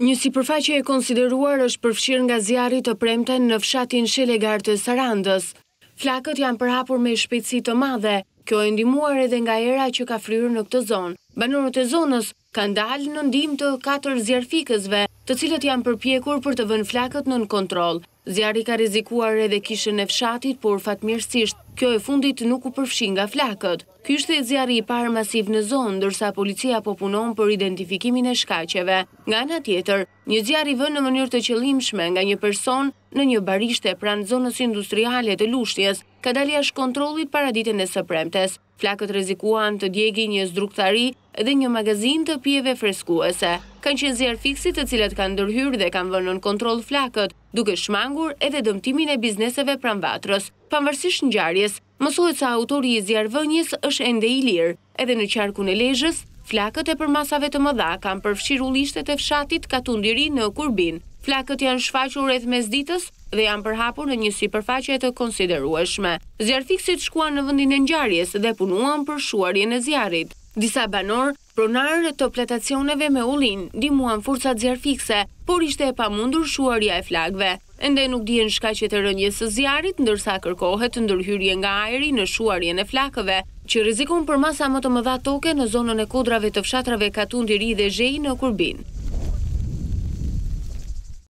Një sipërfaqe e konsideruar është përfshirë nga zjarri të premten në fshatin shelegar të Sarandës. Flakët janë përhapur me shpejtësi të madhe, kjo e ndihmuar edhe nga era që ka fryrë në këtë zonë. Banorët e zonës kanë dalë në ndihmë të 4 zjarfikësve, të cilët janë përpjekur për të vënë flakët nën kontroll. Zjarri ka rrezikuar edhe kishën e fshatit, por fatmirësisht, kjo e fundit nuk u përfshi nga flakët. Ky ishte zjarri i parë masiv në zonë, ndërsa policia po punon për identifikimin e shkaqeve. Nga ana tjetër, një zjarr i vënë në mënyrë të qëllimshme nga një person në një barishte pranë zonës industriale të Lushtjes, ka dalë jashtë kontrollit para ditën e së premtes. Flakët rrezikuan të djegin një zdrugtari dhe një magazin të pijeve freskuese. Kanë qenë zjarfiksit të cilat kanë ndërhyrë dhe kanë vënë në kontroll flakët, duke shmangur edhe dëmtimin e bizneseve pranë Vatrës. Pavarësisht ngjarjes, mësohet se autori i zjarrvënies është ende i lirë. Edhe në qarkun e Lezhës, flakët e përmasave të mëdha kanë përfshirë ulishtet e fshatit Katund i Ri në Kurbin. Flakët janë shfaqur rreth mesditës dhe janë përhapur në një sipërfaqe të konsiderueshme. Zjarrfiksit shkuan në vendin e ngjarjes dhe punuan për shuarjen e zjarrit. Disa banor, pronarë të platacioneve me ulin, ndihmuan forcat zjarrfikse, por ishte e pamundur shuarja e flakëve. Ende nuk dihen shkaqet e rënjes së zjarrit, ndërsa kërkohet ndërhyrje nga ajri në shuarjen e flakëve, që rrezikon përmasa më të mëdha toke në zonën e kodrave të fshatrave Katund i Ri dhe Zheje në Kurbin.